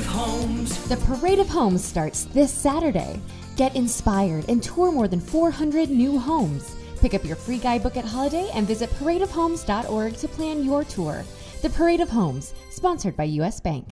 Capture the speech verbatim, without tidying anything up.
of Homes. The Parade of Homes starts this Saturday. Get inspired and tour more than four hundred new homes. Pick up your free guidebook at Holiday and visit parade of homes dot org to plan your tour. The Parade of Homes, sponsored by U S Bank.